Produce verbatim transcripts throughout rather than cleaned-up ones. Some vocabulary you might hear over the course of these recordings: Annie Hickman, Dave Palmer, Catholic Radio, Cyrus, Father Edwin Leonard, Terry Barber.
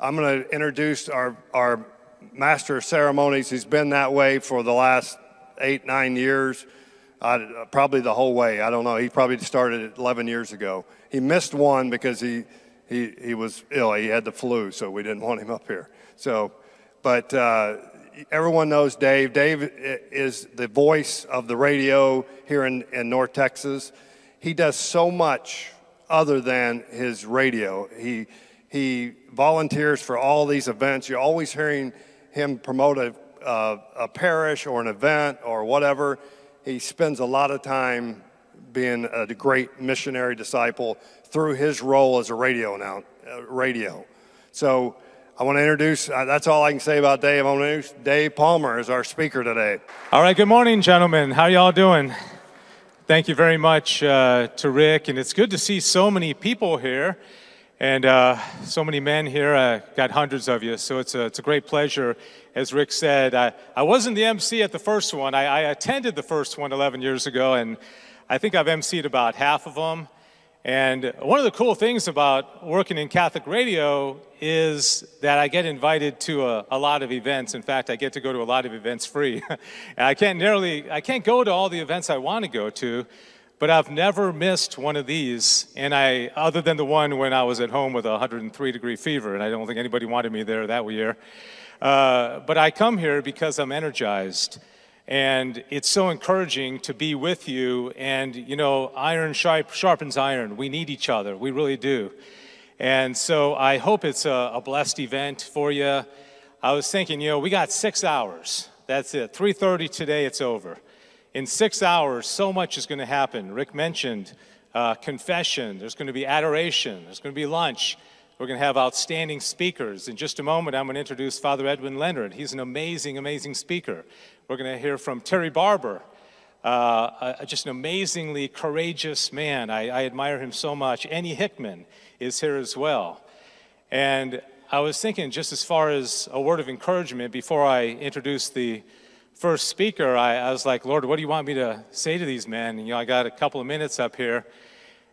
I'm going to introduce our, our master of ceremonies. He's been that way for the last eight, nine years, uh, probably the whole way. I don't know. He probably started eleven years ago. He missed one because he, he, he was ill. He had the flu, so we didn't want him up here. So, but uh, everyone knows Dave. Dave is the voice of the radio here in, in North Texas. He does so much other than his radio. He He volunteers for all these events. You're always hearing him promote a, uh, a parish or an event or whatever. He spends a lot of time being a great missionary disciple through his role as a radio now, uh, radio. So I want to introduce, uh, that's all I can say about Dave. I want to introduce Dave Palmer as our speaker today. All right, good morning, gentlemen. How y'all doing? Thank you very much uh, to Rick, and it's good to see so many people here. And uh, so many men here, uh, got hundreds of you, so it's a, it's a great pleasure. As Rick said, I, I wasn't the M C at the first one. I, I attended the first one eleven years ago, and I think I've M C'd about half of them. And one of the cool things about working in Catholic Radio is that I get invited to a, a lot of events. In fact, I get to go to a lot of events free. And I can't nearly, I can't go to all the events I want to go to, but I've never missed one of these, and I, other than the one when I was at home with a one hundred three degree fever, and I don't think anybody wanted me there that year. Uh, but I come here because I'm energized, and it's so encouraging to be with you, and, you know, iron sharpens iron. We need each other. We really do. And so I hope it's a, a blessed event for you. I was thinking, you know, we got six hours. That's it. three thirty today, it's over. In six hours, so much is going to happen. Rick mentioned uh, confession. There's going to be adoration. There's going to be lunch. We're going to have outstanding speakers. In just a moment, I'm going to introduce Father Edwin Leonard. He's an amazing, amazing speaker. We're going to hear from Terry Barber, uh, a, just an amazingly courageous man. I, I admire him so much. Annie Hickman is here as well. And I was thinking, just as far as a word of encouragement, before I introduce the first speaker, I, I was like, Lord, what do you want me to say to these men? And, you know, I got a couple of minutes up here,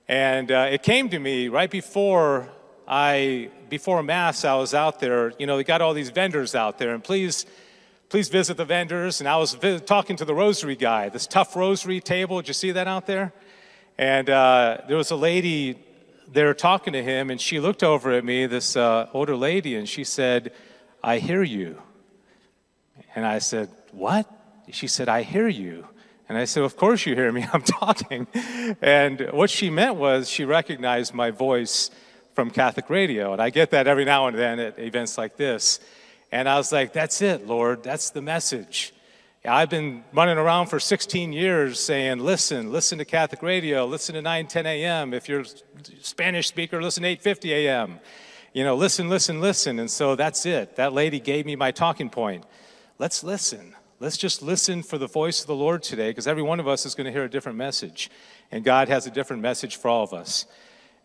and uh, it came to me right before I, before Mass, I was out there. You know, they got all these vendors out there, and please, please visit the vendors. And I was talking to the rosary guy, this tough rosary table. Did you see that out there? And uh, there was a lady there talking to him, and she looked over at me, this uh, older lady, and she said, "I hear you." And I said, "What?" She said, "I hear you." And I said, "Of course you hear me. I'm talking." And what she meant was she recognized my voice from Catholic Radio. And I get that every now and then at events like this. And I was like, that's it, Lord. That's the message. I've been running around for sixteen years saying, listen, listen to Catholic Radio. Listen to nine ten a m If you're a Spanish speaker, listen to eight fifty a m You know, listen, listen, listen. And so that's it. That lady gave me my talking point. Let's listen. Let's just listen for the voice of the Lord today, because every one of us is going to hear a different message, and God has a different message for all of us.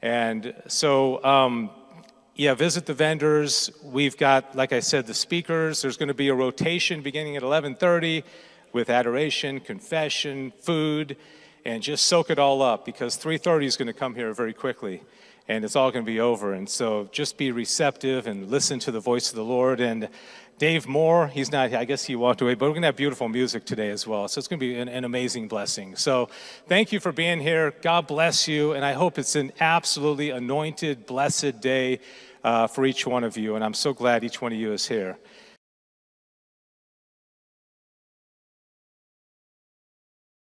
And so, um, yeah, visit the vendors. We've got, like I said, the speakers. There's going to be a rotation beginning at eleven thirty with adoration, confession, food, and just soak it all up, because three thirty is going to come here very quickly, and it's all going to be over. And so just be receptive and listen to the voice of the Lord. And Dave Moore, he's not, I guess he walked away, but we're going to have beautiful music today as well. So it's going to be an, an amazing blessing. So thank you for being here. God bless you. And I hope it's an absolutely anointed, blessed day uh, for each one of you. And I'm so glad each one of you is here.